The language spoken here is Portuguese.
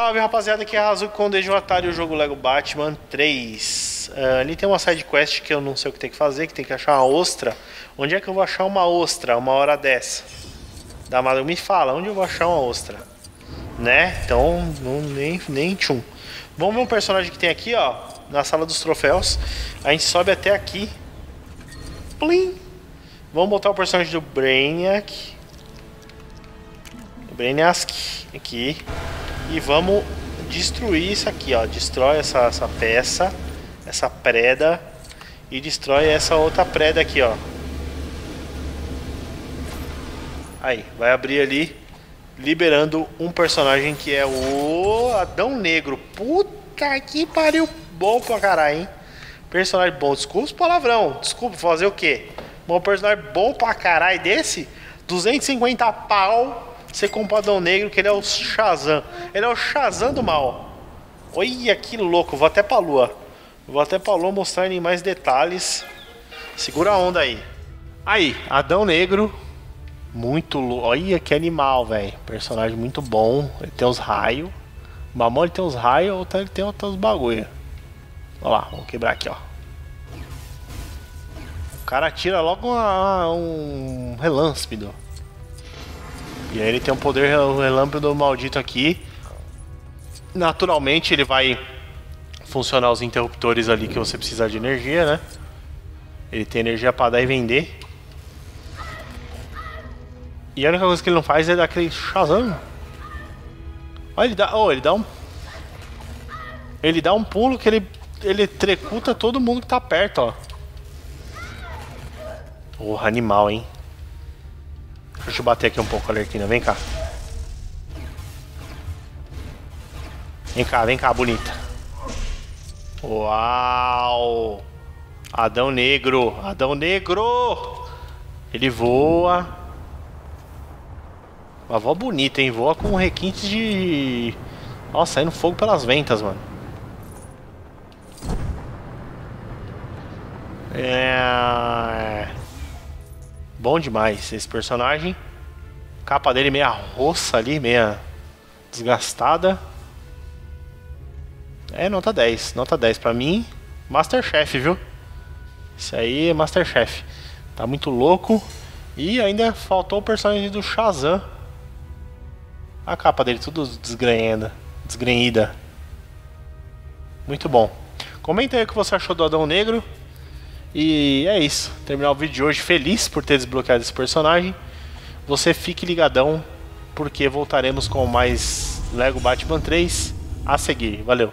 Salve rapaziada, aqui é a Razuchi com Desde o Atari, o jogo Lego Batman 3. Ali tem uma sidequest que eu não sei o que tem que fazer, que tem que achar uma ostra. Onde é que eu vou achar uma ostra uma hora dessa? Da madrugada me fala, onde eu vou achar uma ostra? Né? Então, não, nem tchum. Vamos ver um personagem que tem aqui, ó, na sala dos troféus. A gente sobe até aqui. Plim! Vamos botar o personagem do Brainiac. Brainiac aqui. E vamos destruir isso aqui, ó. Destrói essa peça, essa preda, e destrói essa outra preda aqui, ó. Aí, vai abrir ali, liberando um personagem que é o Adão Negro. Puta que pariu, bom pra caralho, hein? Personagem bom, desculpa os palavrão, desculpa, fazer o quê? Um personagem bom pra caralho desse, 250 pau. Você compra o Adão Negro, que ele é o Shazam. Ele é o Shazam do mal. Olha que louco, vou até pra lua. Vou até pra lua mostrar em mais detalhes. Segura a onda aí. Aí, Adão Negro. Muito louco, olha que animal, velho. Personagem muito bom, ele tem os raios. Mamão ele tem os raios, outro ele tem outros bagulho. Olha lá, vamos quebrar aqui, ó. O cara tira logo um relâmpago. E aí ele tem um poder relâmpago maldito aqui. Naturalmente ele vai funcionar os interruptores ali que você precisar de energia, né? Ele tem energia pra dar e vender. E a única coisa que ele não faz é dar aquele Shazam. Olha, ele dá um pulo que ele trecuta todo mundo que tá perto, ó. Porra, animal, hein? Deixa eu bater aqui um pouco a Lerquina, vem cá. Vem cá, bonita. Uau! Adão Negro, Adão Negro! Ele voa. Uma voa bonita, hein? Voa com requintes de... Nossa, saindo fogo pelas ventas, mano. É... Bom demais esse personagem. A capa dele meia roça ali, meia desgastada. É nota 10, nota 10 pra mim. Masterchef, viu? Esse aí é Masterchef. Tá muito louco. E ainda faltou o personagem do Shazam. A capa dele tudo desgrenhida. Muito bom. Comenta aí o que você achou do Adão Negro. E é isso, terminar o vídeo de hoje feliz por ter desbloqueado esse personagem. Você fique ligadão, porque voltaremos com mais Lego Batman 3 a seguir. Valeu!